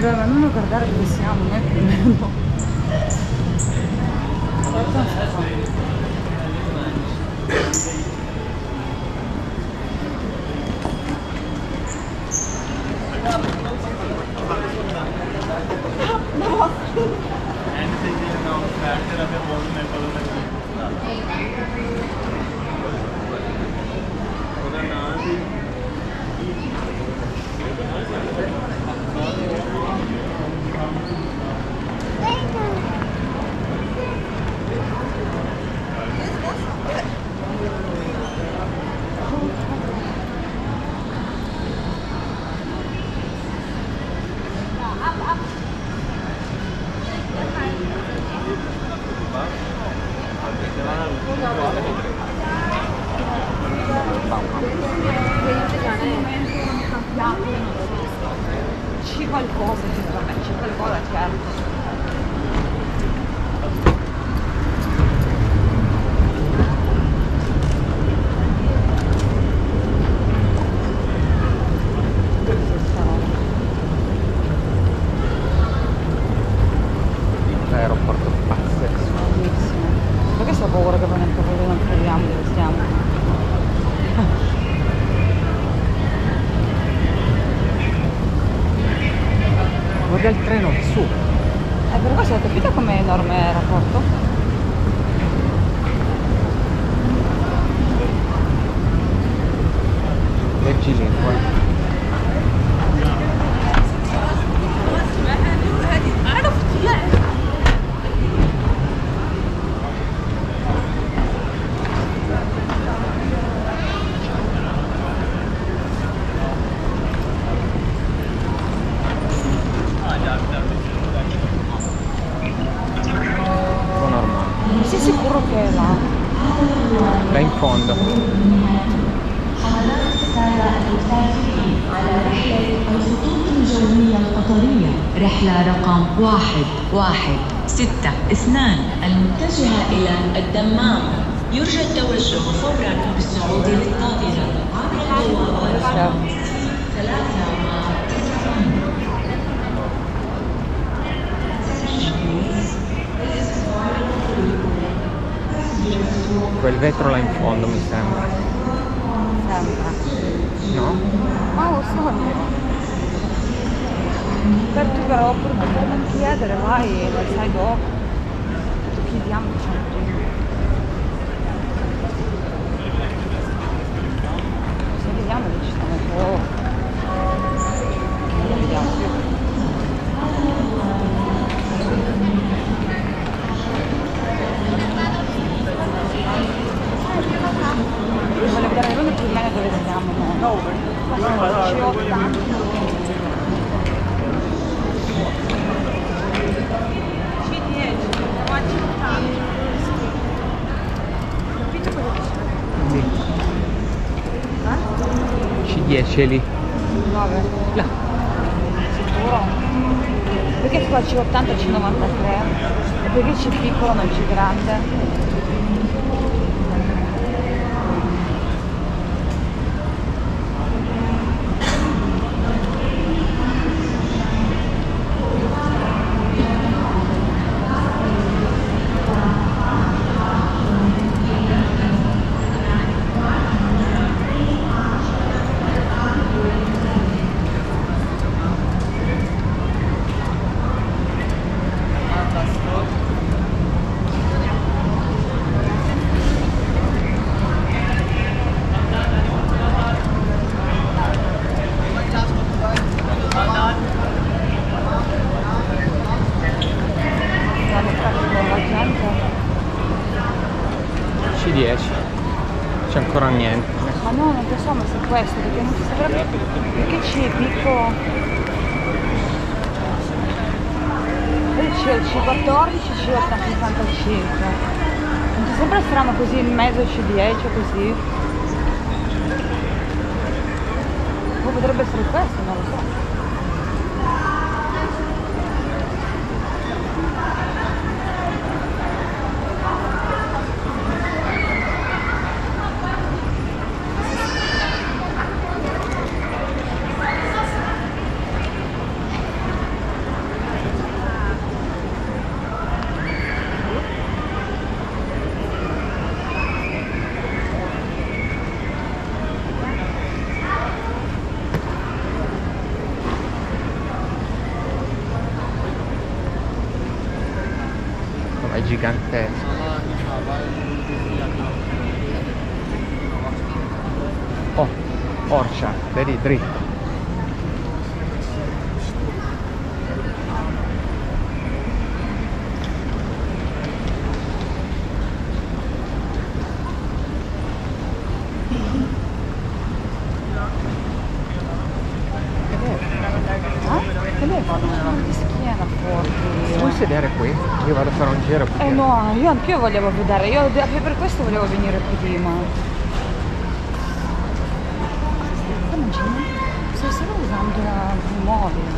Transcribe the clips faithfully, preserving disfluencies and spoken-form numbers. non guardare dove siamo, neanche il meno. C'è qualcosa, c'è qualcosa, certo. L'aeroporto pazzesco. Perché sto paura che non troviamo dove stiamo? Guarda il treno su. È per questo, ho capito com'è enorme l'aeroporto? Leggi lingua. Sicuro che è là, là in fondo. رحلة رقم واحد واحد ستة اثنان المتجهة إلى الدمام، يرجى التوجه فورا بالصعود للطائرة عبر البوابة ثلاثة. Quel vetro là in fondo mi sembra. Sembra. No? Ma lo so. Per tu però per non chiedere, vai, lo sai dopo. Chiediamoci prima. Cosa vediamo che ci stanno un po'. dieci lì. Vabbè. No. Sicuro? Perché qua c'è ottanta, c'è novantatré? E perché c'è piccolo, non c'è grande? C dieci, c'è ancora niente. Ma no, non lo so, ma se questo, perché non si saprebbe, perché c'è tipo, c'è il C quattordici, c'è otto cinquantacinque, non ti sembra strano così in mezzo C dieci o così? O potrebbe essere questo, non lo so. gigantesco. Oh, orcia, vedi, dritto. Vedere qui, io vado a fare un giro. Eh no, io anch'io volevo vedere, io anche per questo volevo venire qui prima. Qua non c'è niente, sto solo usando la mobile,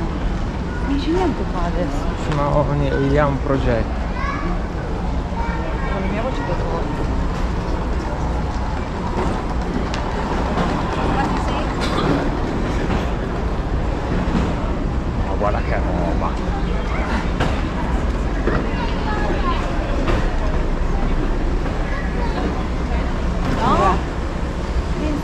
non c'è niente qua adesso. Sì, ma ogni ha un progetto. Con la mia voce da torto. Ma guarda che roba!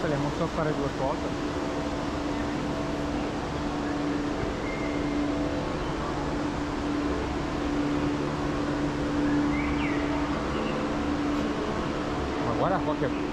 Saliamo su a fare due foto. Ma guarda qua che